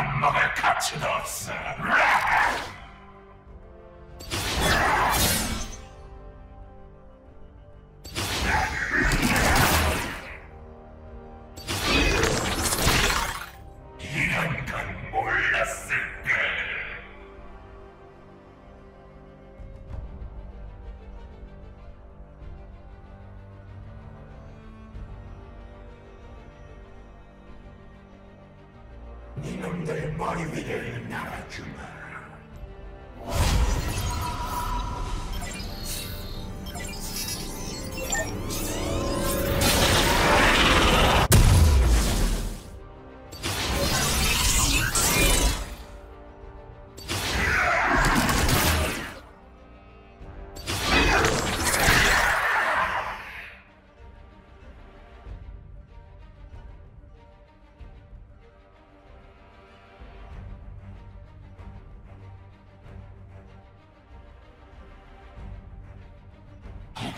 넌 먹을 가치도 없어. 이런 건 몰랐을까. 이놈들 머리 위를 날아주마.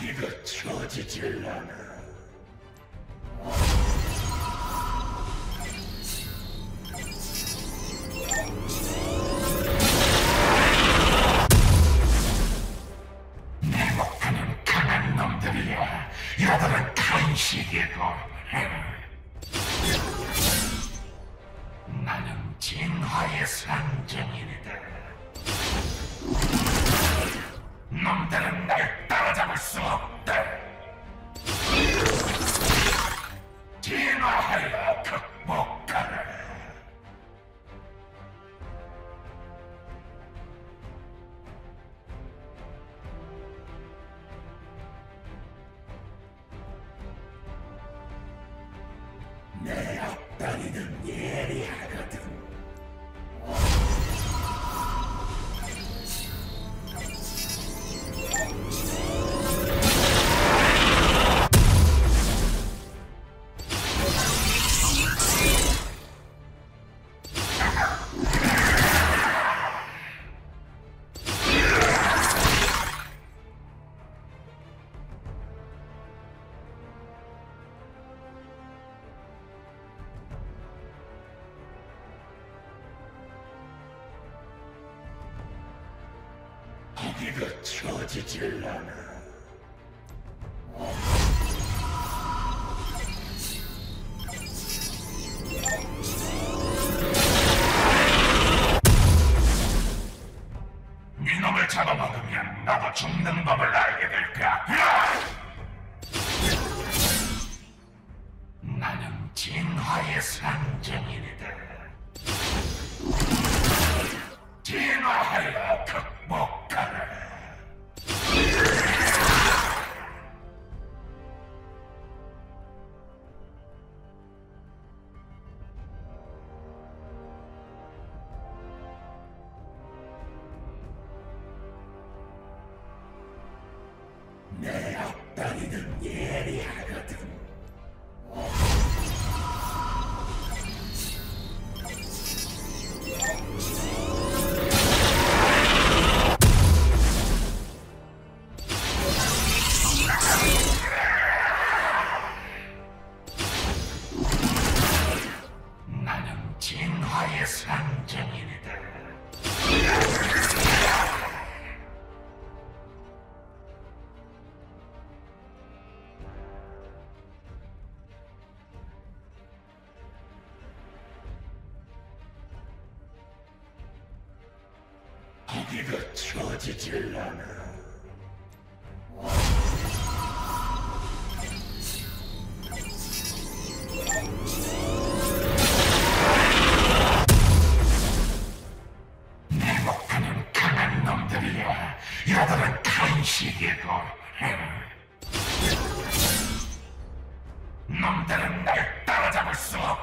이거 틀어지질 않아. 내 목표는 강한 놈들이야. 여러분은 간식이고 나는 진화의 상징이다. 놈들은 날 따라잡을 수 없다. 진화하여 극복하라. 내 앞다리는 예리하거든. 이거 틀어지질 않아. 이놈을 잡아먹으면 나도 죽는 법을 알게 될까? 나는 진화의 상징이다. 진화하여 극복하라. 내 앞다리는 예리하거든. 나는 진화의 상징이다. 이거 틀어지질 않아. 내 목표는 강한 놈들이야. 여러분은 간식이고 놈들은 날 따라잡을 수 없다.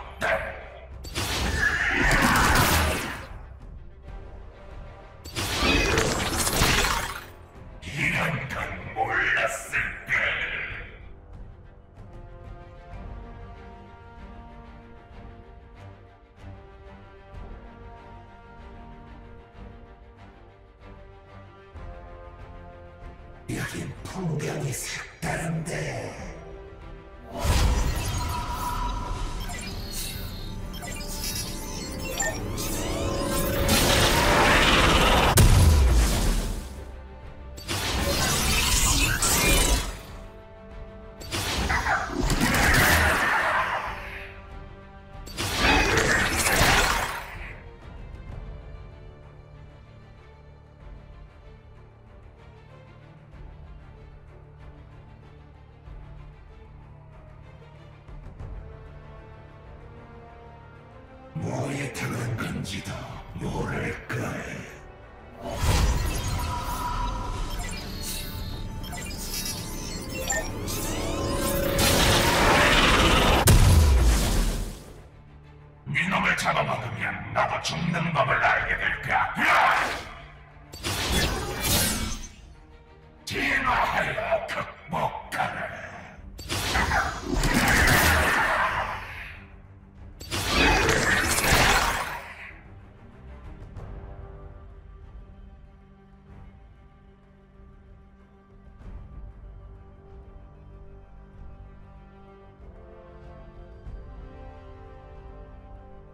여긴 풍경이 색다른데. 뭐에 들어간 건지도 모를 거야. 니놈을 잡아먹으면 나도 죽는 법을 알게 될까? 진화하여 극복하라.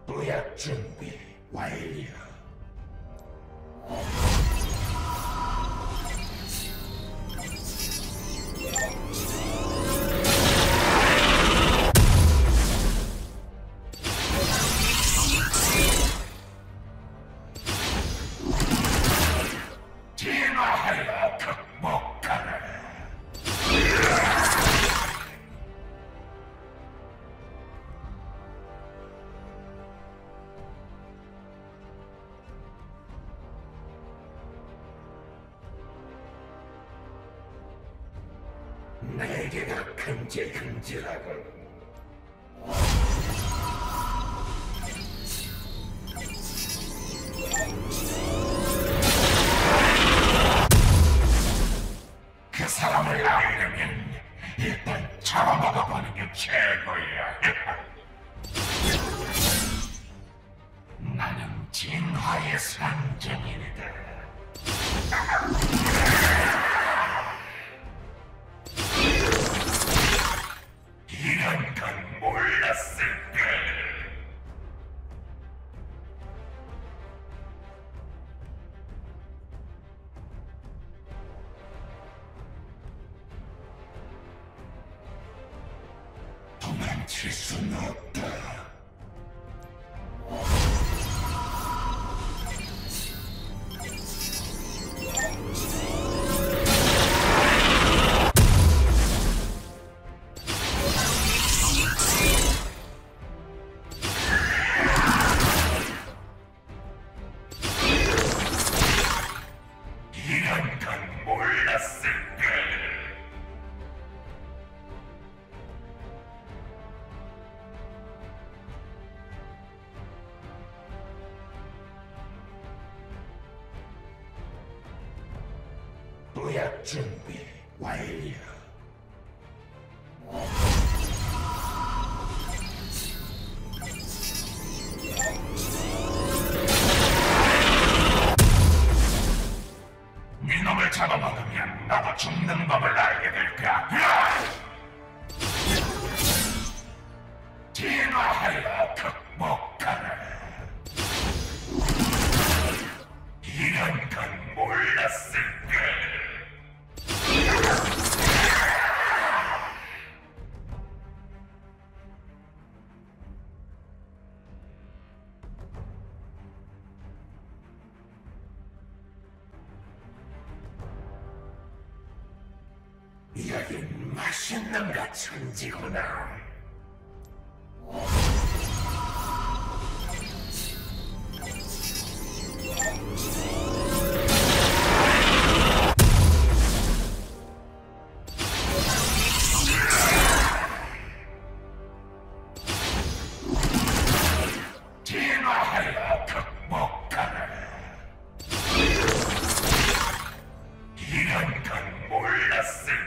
도약 준비 완료. 진화하여 극복하라. 내게 다 금질금질하군. 그 사람을 알려면 일단 잡아먹어보는 게 최고야. 나는 진화의 상징이다. 이런 건 몰랐을 거야. 도망칠 수는 없다. 이런 건 몰랐을 거야. 도약 준비 완료. 니놈을 잡아먹으면 나도 죽는 법을 알게 될까? 진화하여 극복하라. 이런 건 몰랐을 거야. 여긴 맛있는 것 천지구나. 진화하여 극복하라. 이런 건 몰랐을 거야.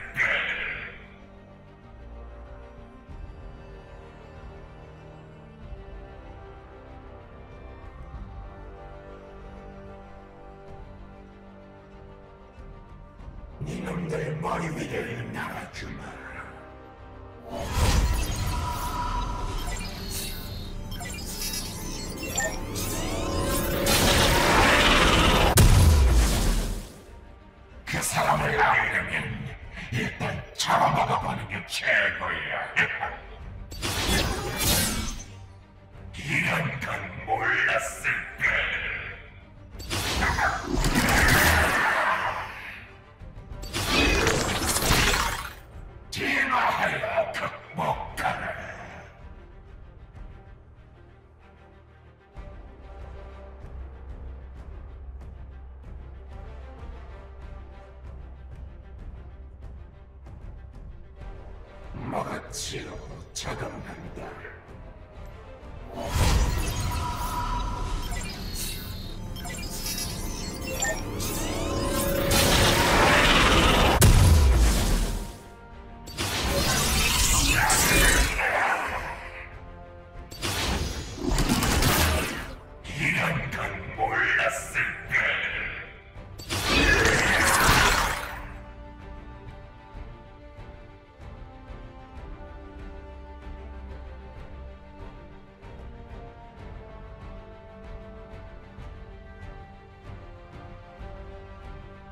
니놈들 머리 위를 날아주마. 그 사람을 알려면 일단 잡아먹어보는 게 최고야. 이런 건 몰랐을 거야. 진화하여 극복하라. 마가치로 자강한다.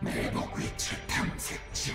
내복 위치 탐색 중.